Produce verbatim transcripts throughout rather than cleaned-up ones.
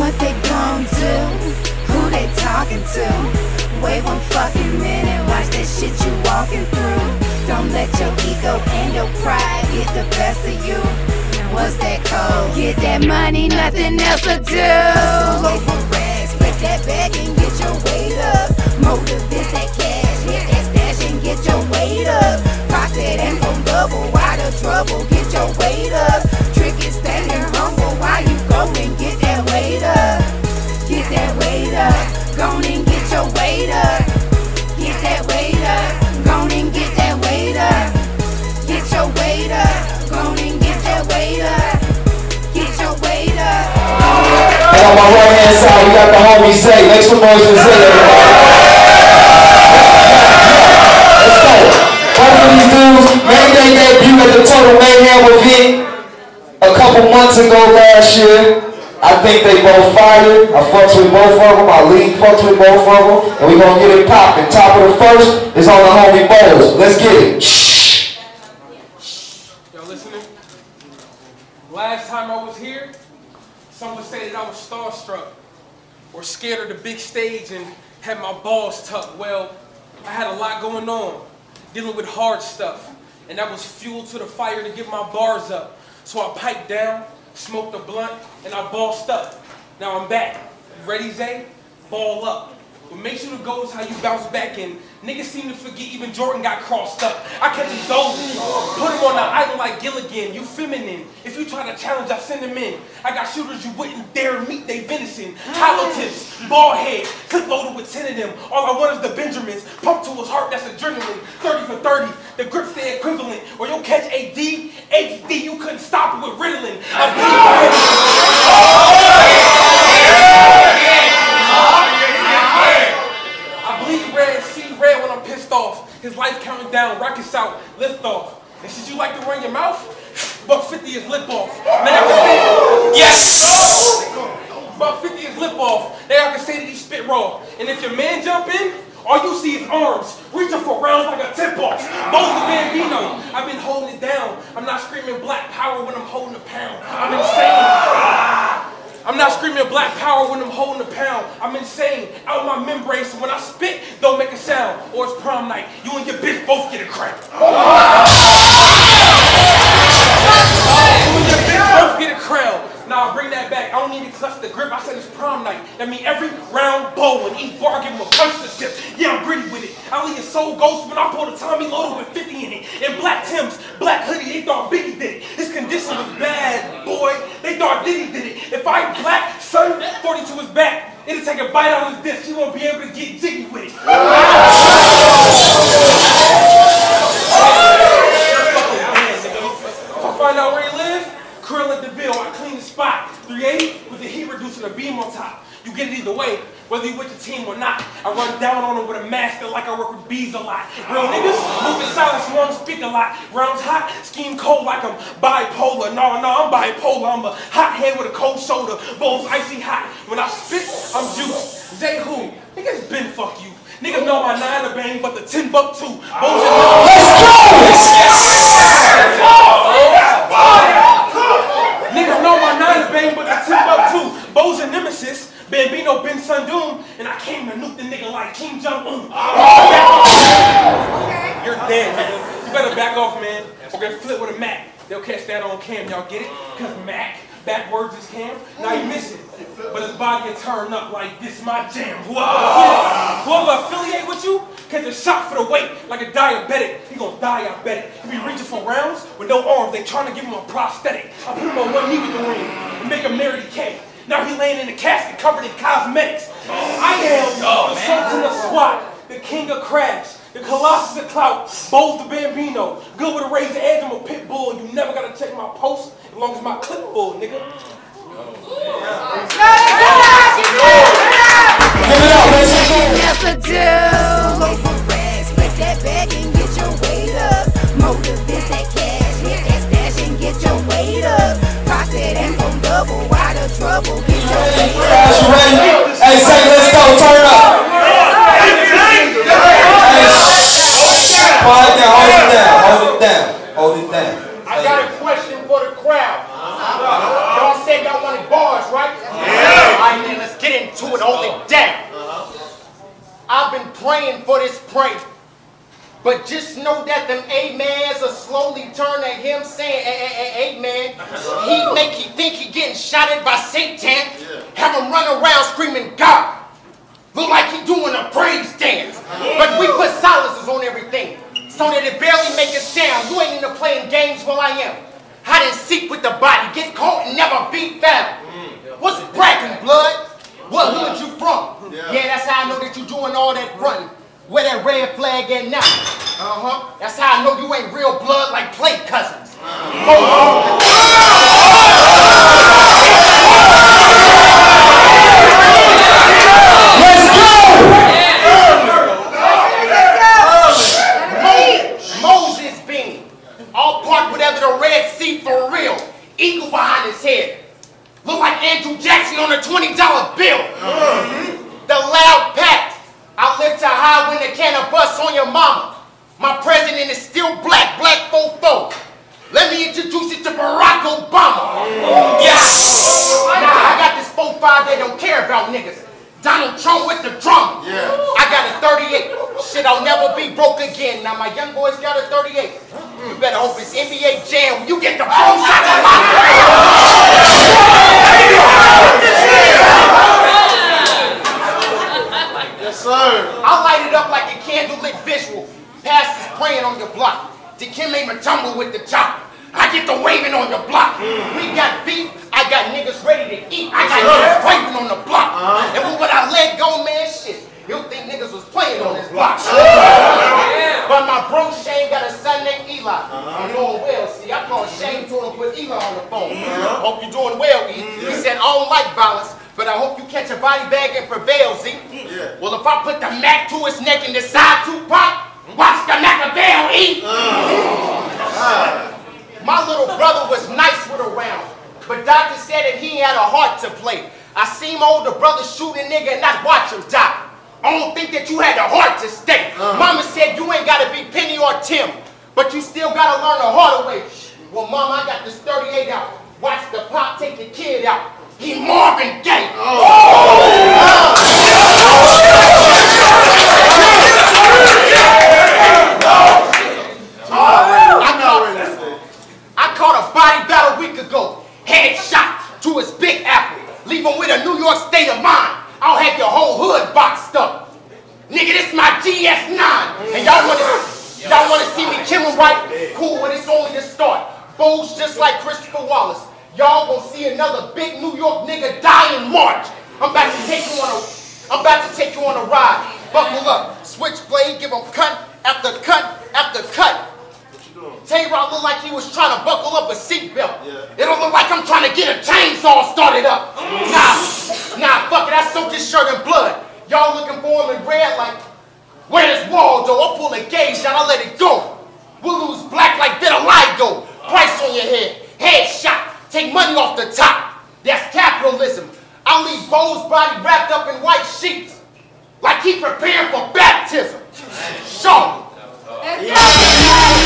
what they gon' do, who they talking to. Wait one fucking minute, watch that shit you walking through. Don't let your ego and your pride get the best of you. What's that code? Get that money, nothing else to do. Hustle over rags, break that bag and get your weight up. Motive is that cash, hit that stash and get your weight up. Profit and gon' double, out of trouble, get your weight up. Trick is standing humble, while you go and get that weight up. Get that weight up, go and get your weight up. Get that weight up, go and get that weight up. Get your weight up, go and get that weight up. Get your weight up. And on my right hand side, we got the homie Zay. Make some noise for Zay, everybody. Both of these dudes made their debut at the Total Mayhem event a couple months ago last year. I think they both fired. I fucks with both of them. My league fucks with both of them. And we gonna get it poppin'. Top of the first is on the homie Bowles. Let's get it. Shh. Y'all listening? Last time I was here, someone said that I was starstruck or scared of the big stage and had my balls tucked. Well, I had a lot going on, dealing with hard stuff, and that was fuel to the fire to get my bars up. So I piped down, smoked a blunt, and I bossed up. Now I'm back. You ready, Zay? Ball up. But make sure the goal is how you bounce back in. Niggas seem to forget even Jordan got crossed up. I catch his goals, put him on an island like Gilligan. You feminine. If you try to challenge, I send him in. I got shooters you wouldn't dare meet, they venison. Hollow tips, ball head, clip loaded with ten of them. All I want is the Benjamins. Pump to his heart, that's adrenaline. thirty for thirty, the grips they equivalent. Or you'll catch A D, H D, you couldn't stop it with Ritalin. I'm off, his life counting down, rockets out, lift off. And since you like to run your mouth, buck fifty is lip off. Now I can say, yes! buck fifty is lip off. Now I can say that he spit raw. And if your man jump in, all you see is arms, reaching for rounds like a tip-off. Boze the Bambino, I've been holding it down. I'm not screaming black power when I'm holding a pound. I'm insane. I'm not screaming black power when I'm holding a pound. I'm insane, out my membrane, so when I spit, don't make a sound. Or it's prom night, you and your bitch both get a crack. You and your bitch both get a crowd. Nah, bring that back, I don't need to clutch the grip. I said it's prom night, that mean every round bowl and each bar give him a punch to sip. Yeah, I'm gritty with it, I leave your soul ghost when I pull the Tommy Lotto with fifty in it. And black Tim's, black hoodie, they thought Biggie did it. His condition was bad, boy, they thought Diddy did it. If I black, son, forty-two is back, it'll take a bite out of his dish, he won't be able to get jiggy with it. Find out where you live, curl at the bill, I clean the spot. three eighty with the heat reducer, a beam on top. You get it either way, whether you with your team or not. I run down on them with a master like I work with bees a lot. Real niggas, move in silence, won't speak a lot. Rounds hot, scheme cold like I'm bipolar. No, no, I'm bipolar, I'm a hot head with a cold shoulder. Bowls icy hot. When I spit, I'm juiced. Zay who? Niggas been fuck you. Niggas know my nine to bang, but the ten buck too. Bowls and all. Let's go! Yes! Yes! Oh, niggas know my nine is bang, but I tip up too. Boze and Nemesis, Bambino Ben Sundoom, and I came to nuke the nigga like Kim Jong-un. Oh. You're dead, man. You better back off, man. We're gonna flip with a Mac. They'll catch that on cam, y'all get it? Cause Mac, backwards is cam. Now you miss it. But his body will turn up like this my jam. Whoever, whoever affiliate with you, catch a shot for the weight like a diabetic. He gonna die, I bet it. He be reaching for rounds with no arms. They trying to give him a prosthetic. I put him on one knee with the ring and make him Mary Kay. Now he laying in the casket covered in cosmetics. I am oh, the Sultan to the Swat, the King of Crabs, the Colossus of Clout, Boze the Bambino. Good with a razor edge, I'm a pit bull. You never gotta check my post as long as my clip bull, nigga. Give it up, let's do. Hustle over rags, break that bag and get your weight up. Motive is that cash, hit that stash and get your weight up. Profit ain't gon' double, out of trouble, get your weight up. You ready? Hey, say let's go, turn up. Hold it down, hold it down, hold it down, hold it down. I got a question for the crowd. Y'all said y'all wanted bars, right? Yeah. I true and only daddy. Uh-huh. I've been praying for this prank. But just know that them amens are slowly turning him saying, amen. He make he think he getting shot at by Satan. Yeah. Have him run around screaming, God. Look like he doing a praise dance. Yeah. But we put silences on everything so that it barely make a sound. You ain't into playing games while I am. Hide and seek with the body. Get caught and never be found. Mm. What's bragging, blood? What hood you from? Yeah. Yeah, that's how I know that you doing all that running. Where that red flag at now? Uh-huh. That's how I know you ain't real blood like play cousins. Uh-huh. Oh, oh. Let's go! Yeah. Oh. Moses bean. All part whatever the Red Sea for real. Eagle behind his head. Look like Andrew Jackson on a twenty dollar bill. Mm-hmm. The loud pack. I live to high when the can of bust on your mama. My president is still black, black fofo. Let me introduce you to Barack Obama. Yes. Yeah. Now I got this four five that don't care about niggas. Donald Trump with the drama. Yeah. I got a thirty-eight. Shit, I'll never be broke again. Now my young boy's got a thirty-eight. You better hope it's N B A jam when you get the balls out of my head. Yes, sir. I light it up like a candlelit visual. Pastors praying on your block. The Kim made me tumble with the chopper. I get the waving on your block. Mm. We got beef. I got niggas ready to eat. I got niggas waving on the block. Uh-huh. And when I let go, man, shit, you think niggas was playing on this block. Yeah. But my bro Shane got a son named Eli. I'm doing well. See, I called Shane, told him to put Eli on the phone. Uh-huh. Hope you're doing well, E. Yeah. He said, I don't like violence. But I hope you catch a body bag and prevail, Z. Yeah. Well, if I put the Mac to his neck and decide to pop, watch the Machiavelli eat. Uh, My little brother was nice with a round, but doctor said that he had a heart to play. I seen my older brother shoot a nigga and not watch him die. I don't think that you had the heart to stay. Uh-huh. Mama said you ain't got to be Penny or Tim, but you still got to learn the harder way. Well, Mama, I got this thirty-eight out. Watch the pop take the kid out. He Marvin Gaye. Oh. I caught a body battle a week ago. Headshot to his Big Apple. Leave him with a New York state of mind. I'll have your whole hood boxed up. Nigga, this my G S nine. And y'all wanna y'all wanna see me killing right? Cool, but it's only the start. Bowles just like Christopher Wallace. Y'all gonna see another big New York nigga die in March. I'm about to take you on a, I'm about to take you on a ride. Buckle up, switchblade, give him cut after cut after cut. What you doing? Tay Rock look like he was trying to buckle up a seatbelt. Yeah. It don't look like I'm trying to get a chainsaw started up. Nah, nah, fuck it. I soaked his shirt in blood. Y'all looking for him in red like, where's Waldo? I'll pull a gauge out, I'll let it go. We'll lose black like vitiligo. Price on your head, headshot. Take money off the top. That's capitalism. I'll leave Bo's body wrapped up in white sheets. Like he prepared for baptism. Show me. Yeah.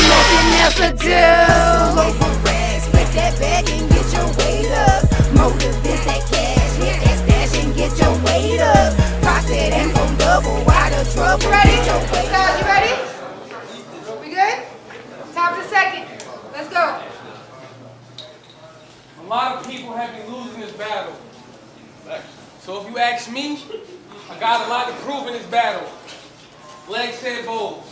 Nothing else to do. Hustle over rags. Break that bag and get your weight up. Motive is that cash. Hit that stash and get your weight up. Profit and gon' double out of trouble. Ready? Get your weight up. You ready? We good? Time for second. Let's go. A lot of people have been losing this battle. So if you ask me, I got a lot to prove in this battle. Leg said, Bowles,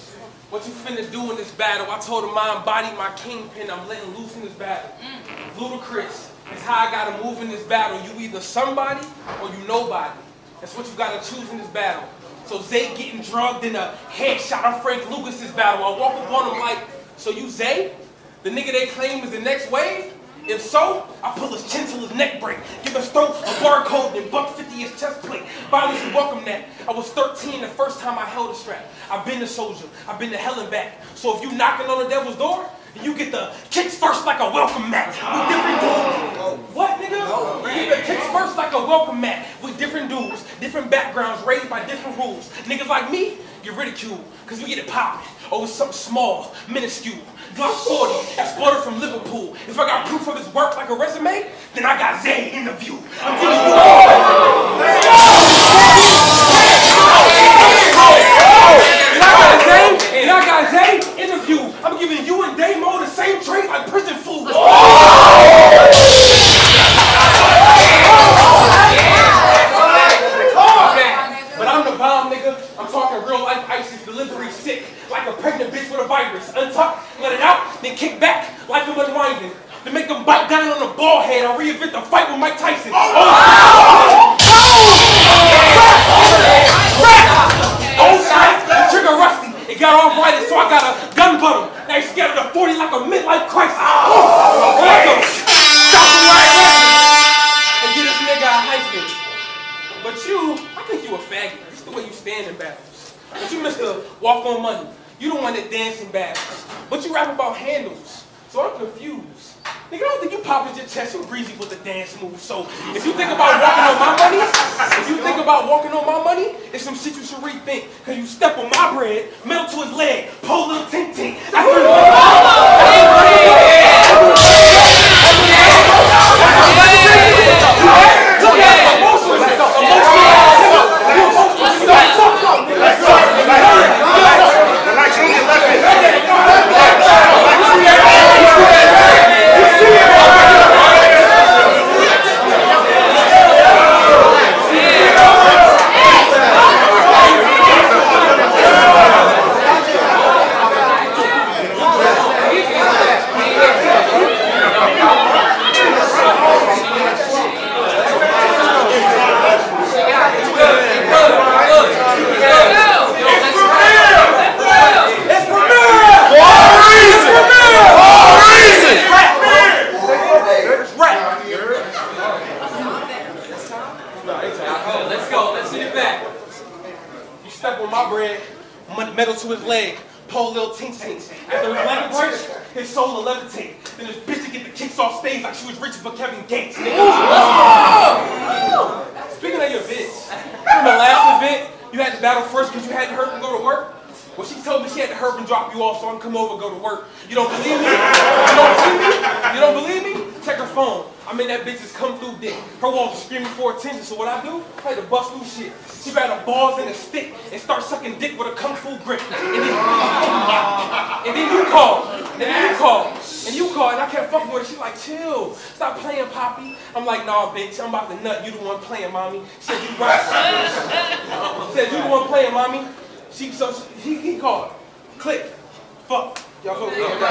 what you finna do in this battle? I told him I embodied my kingpin. I'm letting loose in this battle. Mm. Ludicrous. That's how I gotta move in this battle. You either somebody or you nobody. That's what you gotta choose in this battle. So Zay getting drugged in a headshot on Frank Lucas's battle. I walk up on him like, so you Zay? The nigga they claim is the next wave? If so, I pull his chin till his neck break. Give his throat a barcode and buck fifty his chest plate. Violence and welcome that. I was thirteen the first time I held a strap. I've been a soldier. I've been to hell and back. So if you knocking on the devil's door, you get the kicks first like a welcome mat. With different dudes. What, nigga? You get the kicks first like a welcome mat. With different dudes, different backgrounds, raised by different rules. Niggas like me get ridiculed because we get it poppin'. Oh, it's something small, minuscule. Glock forty, exported from Liverpool. If I got proof of his work like a resume, then I got Zay in the view. I'm giving you all. fight with Mike Tyson. Oh! Oh! Oh shit! The trigger rusty. It got all righted, so I got a gun butter. Now he's scared of the forty like a midlife crisis. Oh! Okay. Stop him right now. And get this nigga a hyphen. But you, I think you a faggot. It's the way you stand in battles. But you Mister Walk on Money. You the one that dance in battles. But you rap about handles. So I'm confused. Nigga, I don't think you popping your chest and breezy with the dance move. So if you think about walking on my money, if you think about walking on my money, it's some shit you should rethink. Cause you step on my bread, metal to his leg, pull little tink tink. I heard my metal to his leg, pull little tink tinks. After his leg breaks, his soul will levitate. Then this bitch will get the kicks off stage like she was rich but Kevin Gates. Nigga. Oh. Oh. Speaking of your bitch, from the last event, you had to battle first because you hadn't heard him go to work. Well, she told me she had to herb and drop you off so I can come over and go to work. You don't believe me? You don't believe me? You don't believe me? Check her phone. I mean, that bitch has come through dick. Her walls are screaming for attention, so what I do? I play the bust through shit. She grab her balls and a stick and start sucking dick with a kung fu grip. And then, and then you call. And then you call. And you call, and I kept fucking with her. She like, chill. Stop playing, Poppy. I'm like, nah, bitch. I'm about to nut. You the one playing, mommy. She said, you right. She said, you the one playing, mommy. She, so he, he called. Click. Fuck. Y'all go. Y'all go.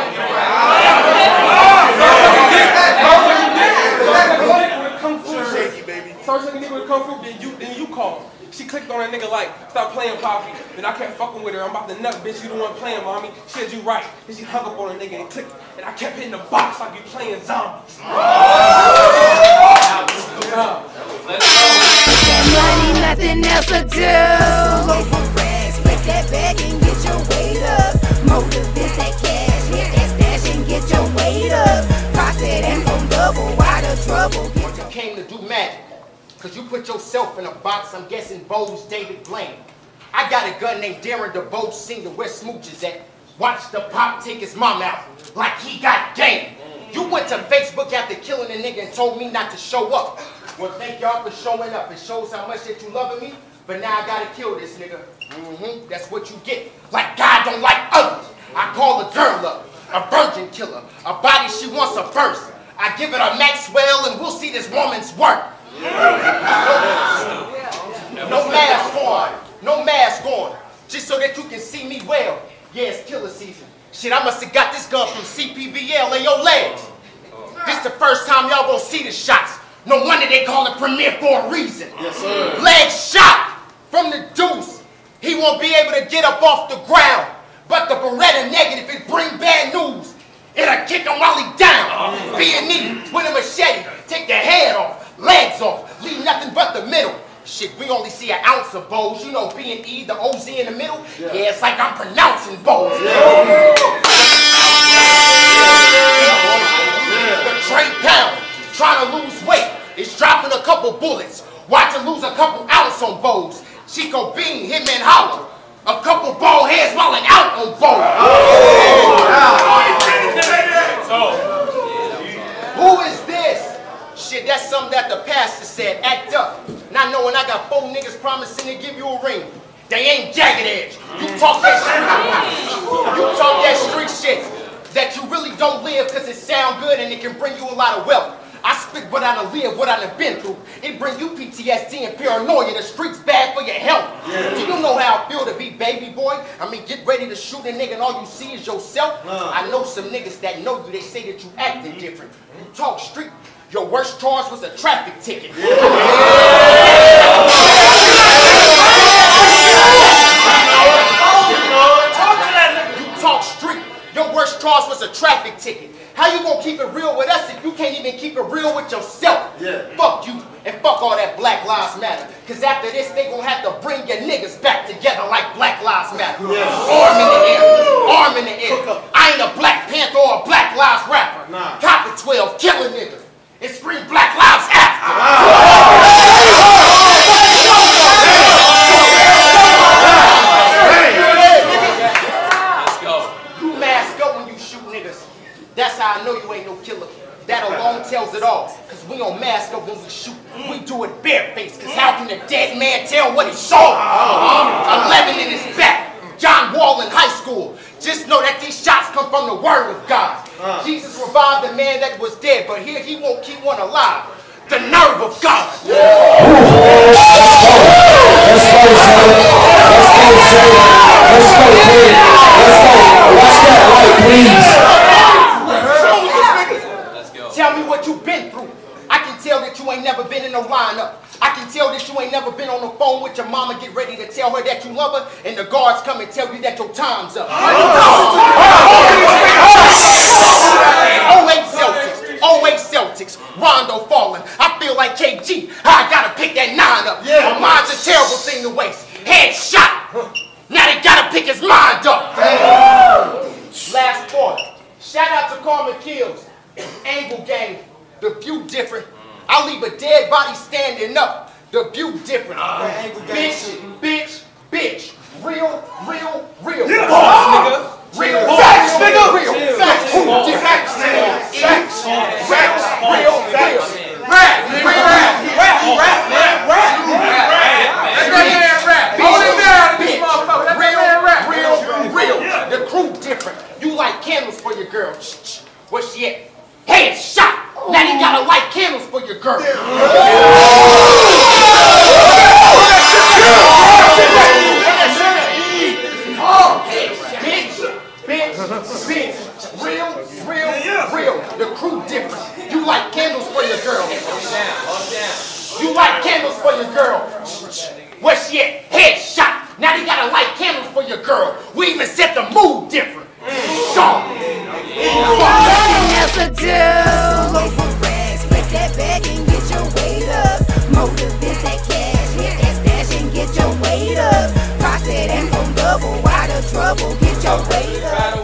Then you, then you called. She clicked on that nigga like, stop playing, Poppy. Then I kept fucking with her. I'm about to nut, bitch. You the one playing, mommy. She said you right. Then she hung up on that nigga and clicked. And I kept hitting the box like you playing zombies. Money, nothing else to do. That bag and get your weight up. Motive is that cash, hit that stash and get your weight up. Profit and from double, why the trouble? You came to do magic, cause you put yourself in a box, I'm guessing Boze David Blaine. I got a gun named Darren the Boze Senior, where Smooch is at. Watch the pop take his mom out, like he got game. You went to Facebook after killing a nigga and told me not to show up. Well, thank y'all for showing up. It shows how much that you loving me, but now I gotta kill this nigga. Mm-hmm. That's what you get. Like God don't like others. I call a girl up, a virgin killer, a body she wants a first. I give it a Maxwell and we'll see this woman's work. No mask on, no mask on, just so that you can see me well. Yeah, it's killer season. Shit, I must have got this gun from C P B L in your legs. This the first time y'all gonna see the shots. No wonder they call it premiere for a reason. Yes, sir. Leg shot from the deuce. He won't be able to get up off the ground. But the Beretta negative, it bring bad news. It'll kick him while he down. Be a knee with a machete. Take the head off, legs off. Leave nothing but the middle. Shit, we only see an ounce of Boze. You know B and E, the O Z in the middle? Yeah, yeah, it's like I'm pronouncing Boze. Yeah. Yeah. The Trey Pound, trying to lose weight. It's dropping a couple bullets. Watch him lose a couple ounce on Boze. Chico Bean, Hitman Holler, a couple bald heads rolling out on Boze. Oh. Who is this? Shit, that's something that the pastor said. Act up. Not knowing I got four niggas promising to give you a ring. They ain't jagged edge. You talk that shit. You talk that street shit that you really don't live because it sound good and it can bring you a lot of wealth. I spit what I done lived, what I done been through. It bring you P T S D and paranoia. The streets bad for your health. Yeah. Do you know how I feel to be baby boy? I mean, get ready to shoot a nigga and all you see is yourself. Uh. I know some niggas that know you. They say that you acting different. You talk street. Your worst charge was a traffic ticket. Yeah. You talk street. Your worst charge was a traffic ticket. How you gonna keep it real with us if you can't even keep it real with yourself? Yeah. Fuck you and fuck all that Black Lives Matter. Cause after this, they gonna have to bring your niggas back together like Black Lives Matter. Yeah. Arm in the air, arm in the air. I ain't a Black Panther or a Black Lives rapper. Nah. Cop at twelve, killing niggas. And scream Black Lives after. You mask up when you shoot niggas. That's how I know you ain't no killer. That alone tells it all. Cause we don't mask up when we shoot. We do it barefaced. Cause how can a dead man tell what he saw? I'm eleven in his back. John Wall in high school. Just know that these shots come from the word of God. Uh. Jesus revived the man that was dead, but here he won't keep one alive. The nerve of God. Yeah. Let's go, Zay. Let's go, Zay. Let's go, Zay. Let's go. Watch that light, please. Let's go. Tell me what you've been through. I can tell that you ain't never been in a lineup. I can tell that you ain't never been on the phone with your mama, get ready to tell her that you love her, and the guards come and tell you that your time's up. oh eight Celtics, oh eight Celtics, Rondo falling. I feel like K G, I gotta pick that nine up. My mind's a terrible thing to waste. Headshot. Now they gotta pick his mind up. Last thought, shout out to Carmen Kills, Angle Gang. The view different. I leave a dead body standing up. The view different. Uh, bitch, bitch, bitch. Real, real, real. Yeah. Boss, nigga. Real, real, facts, nigga. Real, real. Facts, nigga. Facts, facts, facts, real, facts. Rap, rap, rap, rap, rap, rap, rap. Hold it down, bitch. Real, real, real. The crew different. You light candles for your girl. Where she at? Headshot. Now you gotta light candles for your girl. Yeah. Oh, bitch, bitch, bitch, bitch. Real, real, real. The crew different. You light candles for your girl. You light candles for your girl. Where she at? Headshot. Now you gotta light candles for your girl. We even set the mood different. Nothing else to do. That bag and get your weight up. Motive is that cash, hit that stash and get your weight up. Profit ain't gon' double, why the trouble? Get your weight up.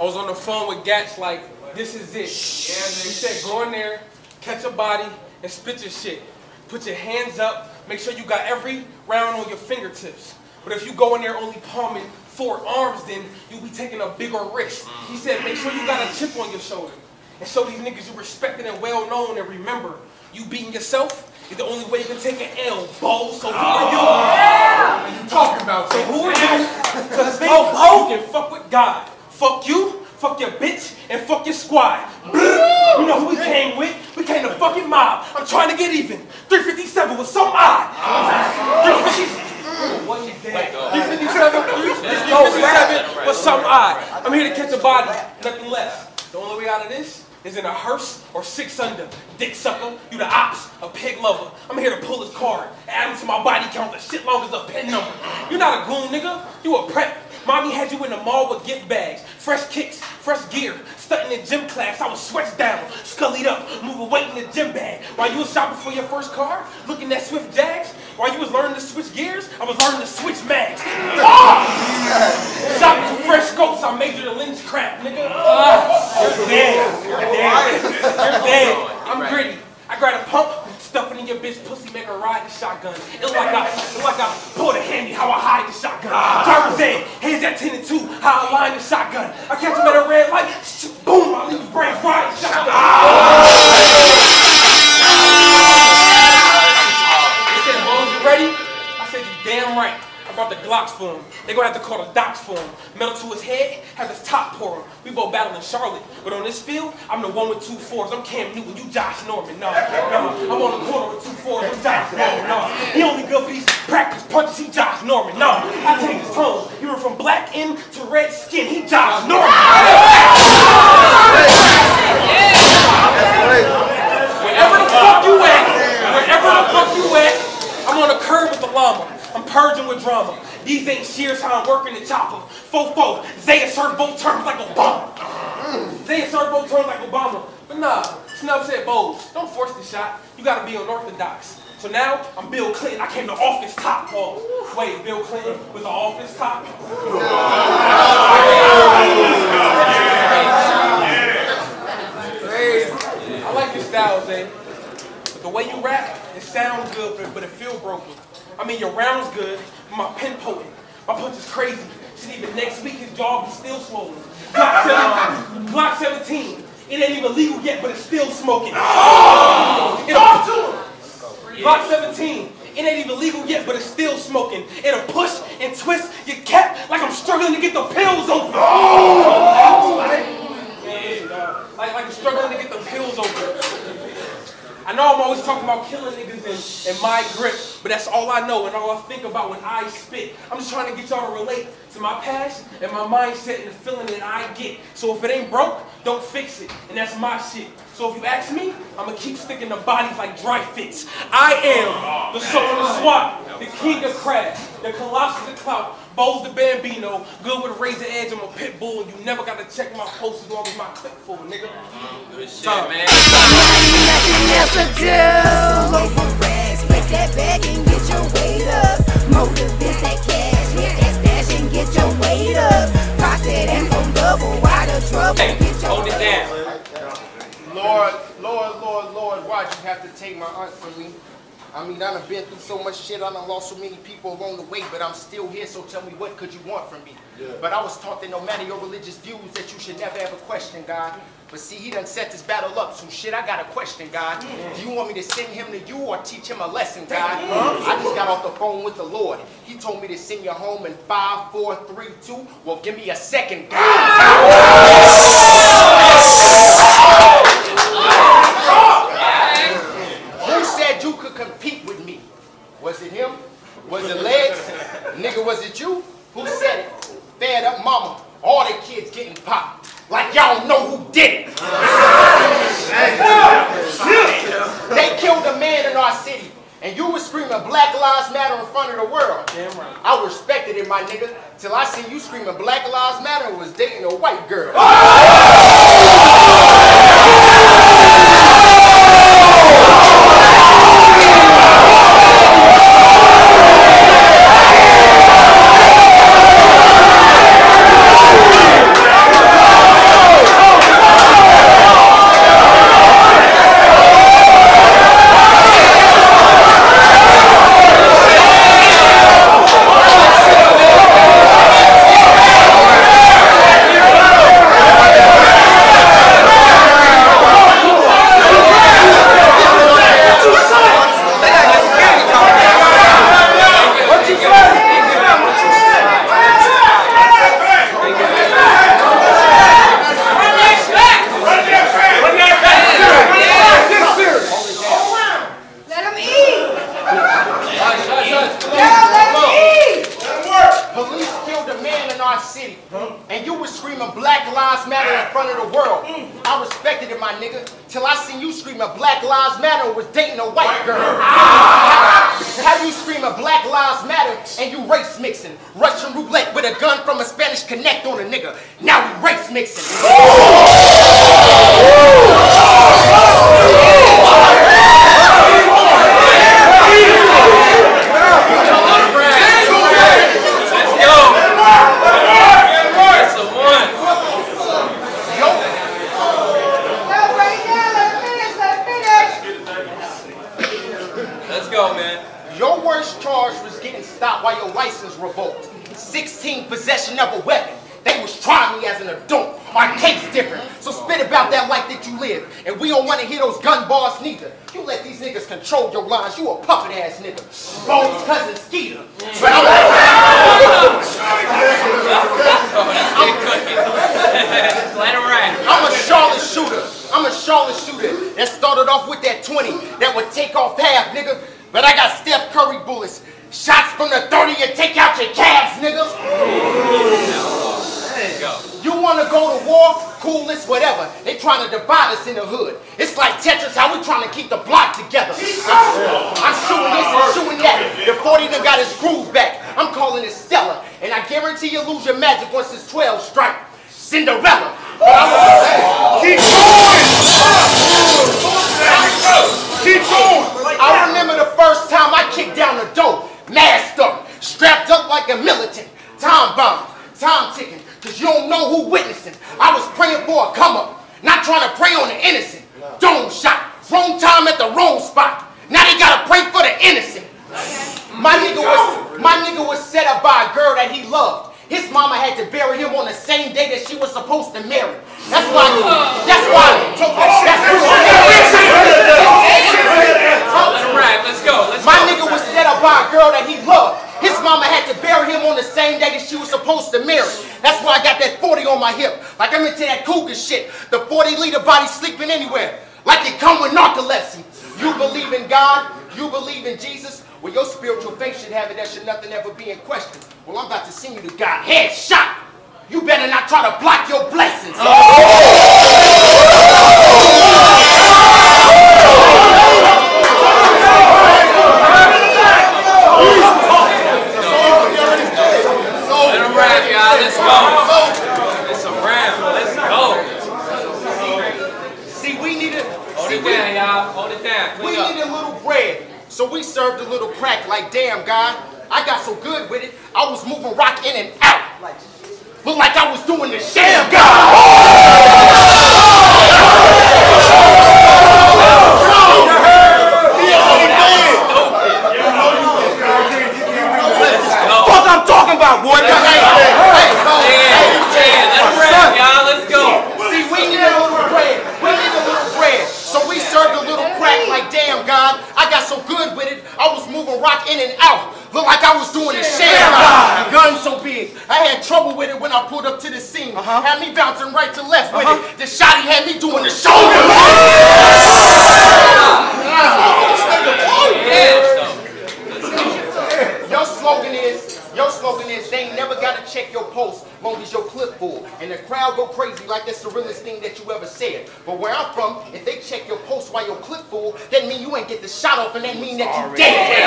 I was on the phone with Gats like, this is it. And he said, go in there, catch a body, and spit your shit. Put your hands up, make sure you got every round on your fingertips. But if you go in there only palming four arms, then you'll be taking a bigger risk. He said, make sure you got a chip on your shoulder. And show these niggas you respected and well known, and remember, you beating yourself is the only way you can take an L, Bowles. So who are you? Oh, yeah. What are you talking about? So who are you? Because oh, you can fuck with God. Fuck you, fuck your bitch, and fuck your squad. You know who we came with? We came to fucking mob. I'm trying to get even. three fifty-seven with some odd. three fifty-seven. What you think? three fifty-seven with some odd. I'm here to catch a body, nothing less. The only way out of this is in a hearse or six under. Dick sucker, you the ops, a pig lover. I'm here to pull his card, add him to my body count, the shit long as a pen number. You're not a goon, nigga. You a prep. Mommy had you in the mall with gift bags, fresh kicks, fresh gear. Stunting in gym class, I was sweats down, scullied up, moving weight in the gym bag. While you was shopping for your first car, looking at Swift Jags. While you was learning to switch gears, I was learning to switch mags. Oh! Shopping for fresh scopes, I majored in lens crap, nigga. Uh, you're dead. You're dead. You're dead. I'm gritty. I grab a pump, stuff it in your bitch pussy, make her ride the shotgun. It look like I, it like I pulled a handy, how I hide the shotgun. Driver's head, hands at ten and two, how I line the shotgun. I catch him at a red light, boom, I leave his brain fried, shotgun. They said, Bones, you ready? I said, you damn right. I brought the Glocks for him. They gonna have to call the docs for him. Metal to his head, have his top pour him. We both battling Charlotte, but on this field, I'm the one with two fours. I'm Cam Newton, you Josh Norman, no, no. I'm on the corner with two fours, I'm Josh Norman, no. He only good for these practice punches, he Josh Norman, no. I take his tone. You were from black end to red skin, he Josh Norman. Yeah. llama. I'm purging with drama. These ain't shears, how I'm working the chopper. Fofo, Zay assert both terms like Obama. Mm. Zay assert both terms like Obama. But nah, Snub said, Bowles, don't force the shot. You gotta be unorthodox. So now, I'm Bill Clinton. I came to office top. Paul. Wait, Bill Clinton was the office top? I like your style, Zay. But the way you rap, it sounds good, but it feels broken. I mean, your round's good, but my pen potent. My punch is crazy. Shit, even next week, his jaw be still swollen. Block seventeen. It ain't even legal yet, but it's still smoking. Oh! It's off to him! Block seventeen. It ain't even legal yet, but it's still smoking. It'll push and twist your cap like I'm struggling to get the pills over. Oh! Yeah, like, like I'm struggling to get the pills over. I know I'm always talking about killing niggas and, and my grip, but that's all I know and all I think about when I spit. I'm just trying to get y'all to relate to my past and my mindset and the feeling that I get. So if it ain't broke, don't fix it. And that's my shit. So if you ask me, I'ma keep sticking to bodies like dry fits. I am the Sultan to the Swat, the King of Crabs, the Colossus of Clout, Boze the Bambino, good with a razor edge, I'm a pit bull, and you never gotta check my post as long as my clip full, nigga. Good shit, uh, man. Nothing else to do. Hustle over rags, break that bag and get your weight up. Motive is that cash, hit that stash and get your weight up. Profit and go double, out of trouble, hey, get your hold it down. Lord, Lord, Lord, Lord, why'd you have to take my aunt from me? I mean, I done been through so much shit, I done lost so many people along the way, but I'm still here, so tell me what could you want from me? Yeah. But I was taught that no matter your religious views, that you should never ever question God. But see, he done set this battle up, so shit, I got a question, God. Yeah. Do you want me to send him to you or teach him a lesson, God? Yeah. I just got off the phone with the Lord. He told me to send you home in five, four, three, two. Well, give me a second, God. Yeah. Compete with me. Was it him? Was it legs? Nigga, was it you? Who said it? Fed up mama. All the kids getting popped. Like y'all know who did it. They killed a man in our city. And you was screaming Black Lives Matter in front of the world. Damn right. I respected it, my nigga, till I seen you screaming Black Lives Matter was dating a white girl. got his groove back. I'm calling it Stella, and I guarantee you lose your magic once it's twelve strike. Cinderella. But I'm gonna say, keep going. Keep going. I remember the first time I kicked down the door, masked up, strapped up like a militant. Time bomb, time ticking, cause you don't know who witnessing. I was praying for a come up, not trying to prey on the innocent. Dome shot, wrong time at the wrong spot. Now they gotta pray for the innocent. My nigga was my nigga was set up by a girl that he loved. His mama had to bury him on the same day that she was supposed to marry. That's why. That's why. All right, let's go. Let's go. My nigga was set up by a girl that he loved. His mama had to bury him on the same day that she was supposed to marry. That's why I got that forty on my hip, like I'm into that cougar shit. The forty liter body sleeping anywhere, like it come with narcolepsy. You believe in God. You believe in Jesus. Well, your spiritual faith should have it, that should nothing ever be in question. Well, I'm about to send you to God. Head shot! You better not try to block your blessings. Oh. Let him rap, y'all. Let's go. It's a rap. Let's go. See, we need a... Hold it down, y'all. Hold it down. We need a little bread. So we served a little crack like, damn, God, I got so good with it, I was moving rock in and out. Look like I was doing the sham, God. Oh! Fuck I'm talking about, boy. Hey, hey, hey, let's go. See, we need a little bread. We need a little bread. So we served a little crack like, damn, God, I got so good with it, I was moving rock in and out. Look like I was doing a sham. Gun so big, I had trouble with it when I pulled up to the scene. Uh-huh. Had me bouncing right to left with uh-huh. it. The shotty had me doing the shoulder. Yeah. Your slogan is, your slogan is, they ain't never gotta check your pulse, long as your clip full. And the crowd go crazy like that's the realest thing that you ever said. But where I'm from, if they check your pulse while your clip full, that mean you ain't get the shot off, and that mean that you dead.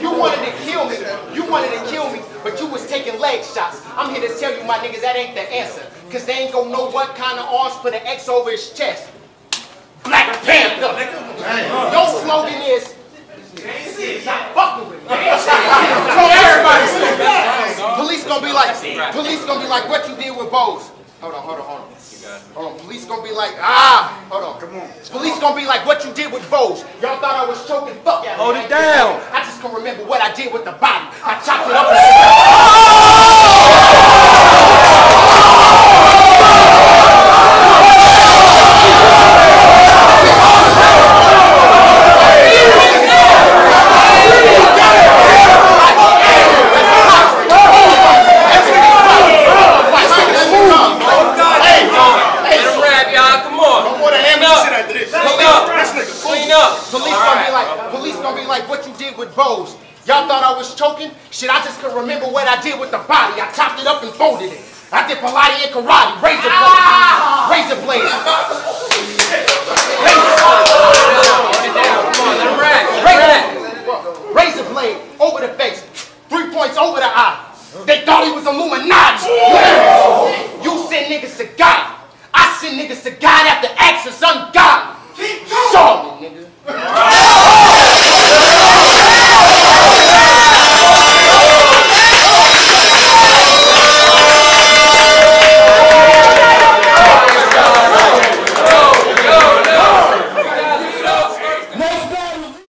You wanted to kill me. You wanted to kill me, but you was taking leg shots. I'm here to tell you, my niggas, that ain't the answer. Cause they ain't gonna know what kind of arms put an X over his chest. Black Panther. Your slogan is, not fucking with me. Police gonna be like, police gonna be like, what you did with Bowles. Hold on, hold on, hold on. Hold on. Police gonna be like, ah, hold on. Come on. Police gonna be like, what you did with Bowles. Y'all thought I was choking, fuck out. Hold it down. I just gonna remember what I did with the body. I chopped it up. And y'all thought I was choking? Shit, I just could remember what I did with the body. I chopped it up and folded it. I did Pilates and karate, razor blade, ah! razor blade. Razor blade over the face, three points over the eye. They thought he was Illuminati.